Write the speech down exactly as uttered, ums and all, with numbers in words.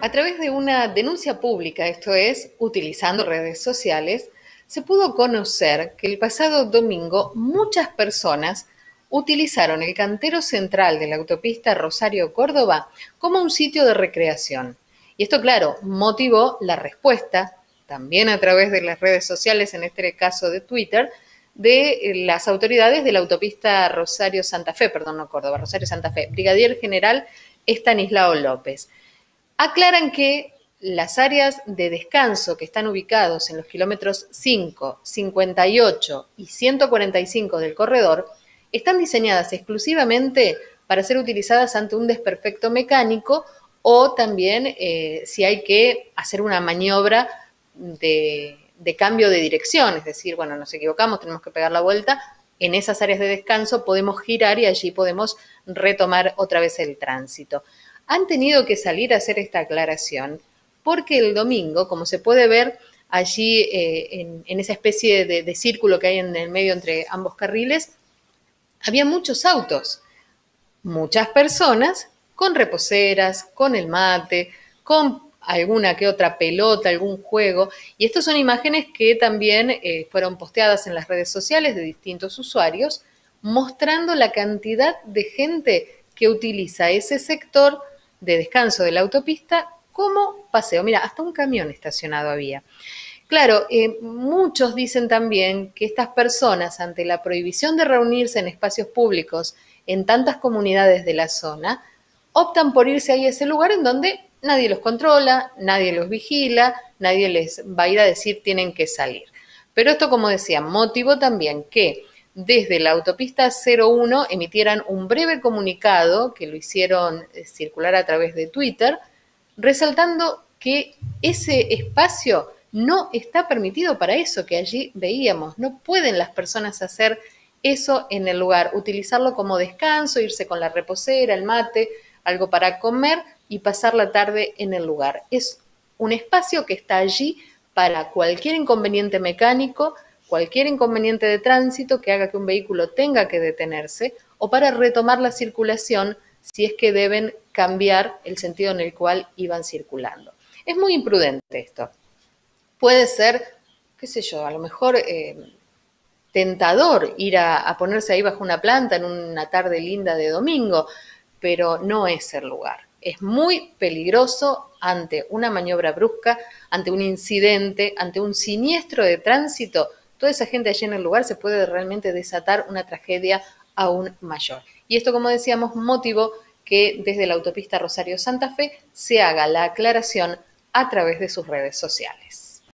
A través de una denuncia pública, esto es, utilizando redes sociales, se pudo conocer que el pasado domingo muchas personas utilizaron el cantero central de la autopista Rosario-Córdoba como un sitio de recreación. Y esto, claro, motivó la respuesta, también a través de las redes sociales, en este caso de Twitter, de las autoridades de la autopista Rosario-Santa Fe, perdón, no Córdoba, Rosario-Santa Fe, Brigadier General Estanislao López. Aclaran que las áreas de descanso que están ubicados en los kilómetros cinco, cincuenta y ocho y ciento cuarenta y cinco del corredor están diseñadas exclusivamente para ser utilizadas ante un desperfecto mecánico o también eh, si hay que hacer una maniobra de, de cambio de dirección, es decir, bueno, nos equivocamos, tenemos que pegar la vuelta, en esas áreas de descanso podemos girar y allí podemos retomar otra vez el tránsito. Han tenido que salir a hacer esta aclaración porque el domingo, como se puede ver allí eh, en, en esa especie de, de círculo que hay en el medio entre ambos carriles, había muchos autos, muchas personas con reposeras, con el mate, con alguna que otra pelota, algún juego. Y estas son imágenes que también eh, fueron posteadas en las redes sociales de distintos usuarios, mostrando la cantidad de gente que utiliza ese sector de descanso de la autopista como paseo. Mira, hasta un camión estacionado había. Claro, eh, muchos dicen también que estas personas, ante la prohibición de reunirse en espacios públicos en tantas comunidades de la zona, optan por irse ahí a ese lugar en donde nadie los controla, nadie los vigila, nadie les va a ir a decir tienen que salir. Pero esto, como decía, motivó también que desde la autopista cero uno emitieran un breve comunicado que lo hicieron circular a través de Twitter, resaltando que ese espacio no está permitido para eso que allí veíamos. No pueden las personas hacer eso en el lugar, utilizarlo como descanso, irse con la reposera, el mate, algo para comer y pasar la tarde en el lugar. Es un espacio que está allí para cualquier inconveniente mecánico, cualquier inconveniente de tránsito que haga que un vehículo tenga que detenerse o para retomar la circulación si es que deben cambiar el sentido en el cual iban circulando. Es muy imprudente esto. Puede ser, qué sé yo, a lo mejor eh, tentador ir a, a ponerse ahí bajo una planta en una tarde linda de domingo, pero no es el lugar. Es muy peligroso ante una maniobra brusca, ante un incidente, ante un siniestro de tránsito. Toda esa gente allí en el lugar se puede realmente desatar una tragedia aún mayor. Y esto, como decíamos, motivó que desde la autopista Rosario-Santa Fe se haga la aclaración a través de sus redes sociales.